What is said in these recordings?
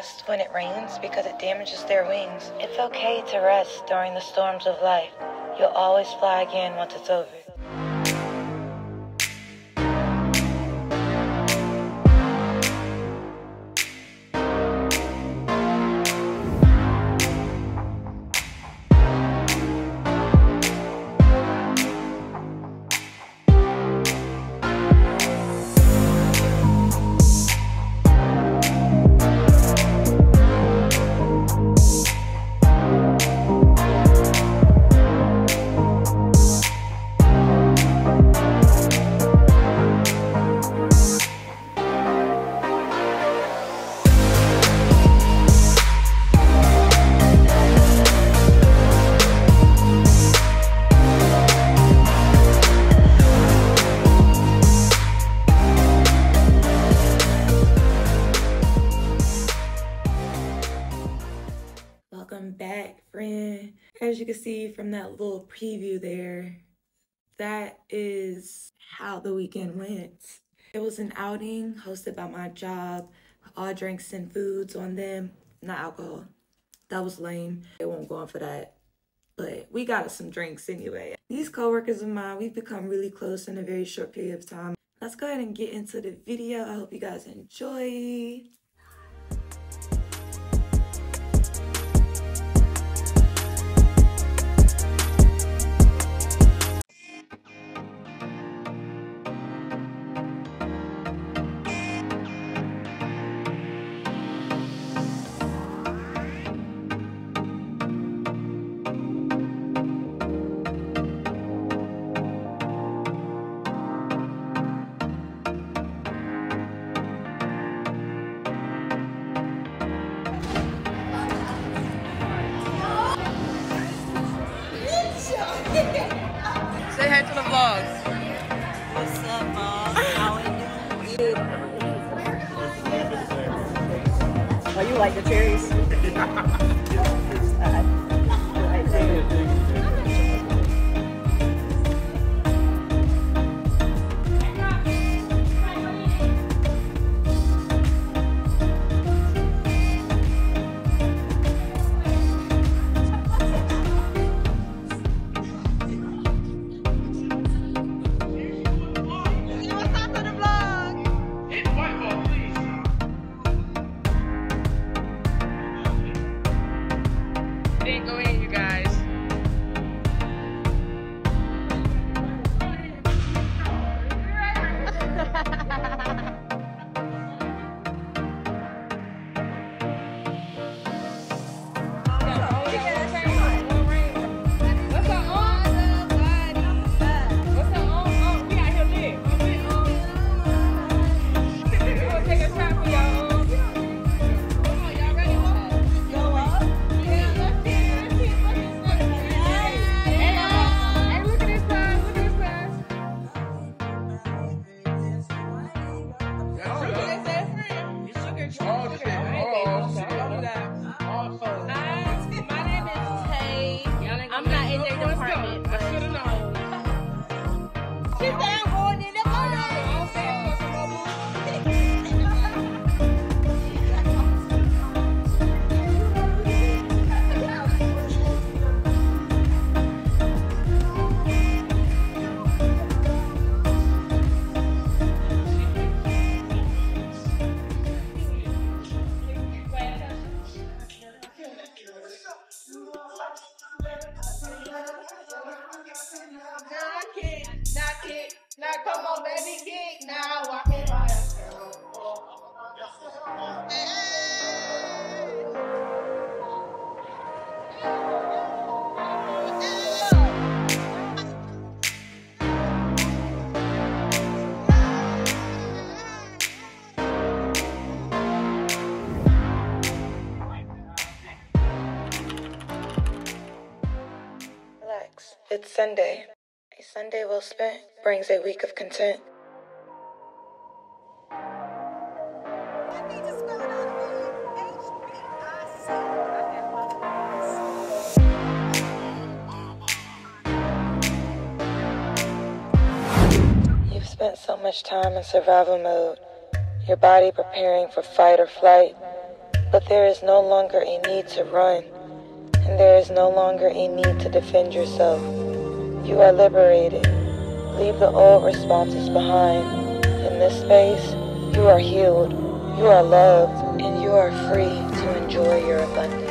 rest when it rains because it damages their wings. It's okay to rest during the storms of life. You'll always fly again once it's over. Welcome back, friend. As you can see from that little preview there, that is how the weekend went. It was an outing hosted by my job, all drinks and foods on them, not alcohol. That was lame. They won't go on for that, but we got us some drinks anyway. These coworkers of mine, we've become really close in a very short period of time. Let's go ahead and get into the video. I hope you guys enjoy. Say hi to the vlog. What's up, Mom? How are you? Good. Oh, you like the cherries? It's Sunday. A Sunday well spent brings a week of content. You've spent so much time in survival mode, your body preparing for fight or flight, But there is no longer a need to run, and there is no longer a need to defend yourself. You are liberated. Leave the old responses behind. In this space, you are healed, you are loved, and you are free to enjoy your abundance.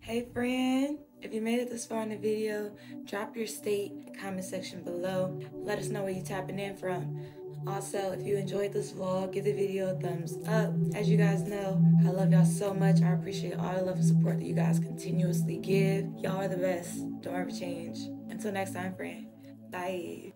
Hey friend, if you made it this far in the video, drop your state in the comment section below. Let us know where you're tapping in from. Also, if you enjoyed this vlog, give the video a thumbs up. As you guys know, I love y'all so much. I appreciate all the love and support that you guys continuously give. Y'all are the best. Don't ever change. Until next time, friend. Bye.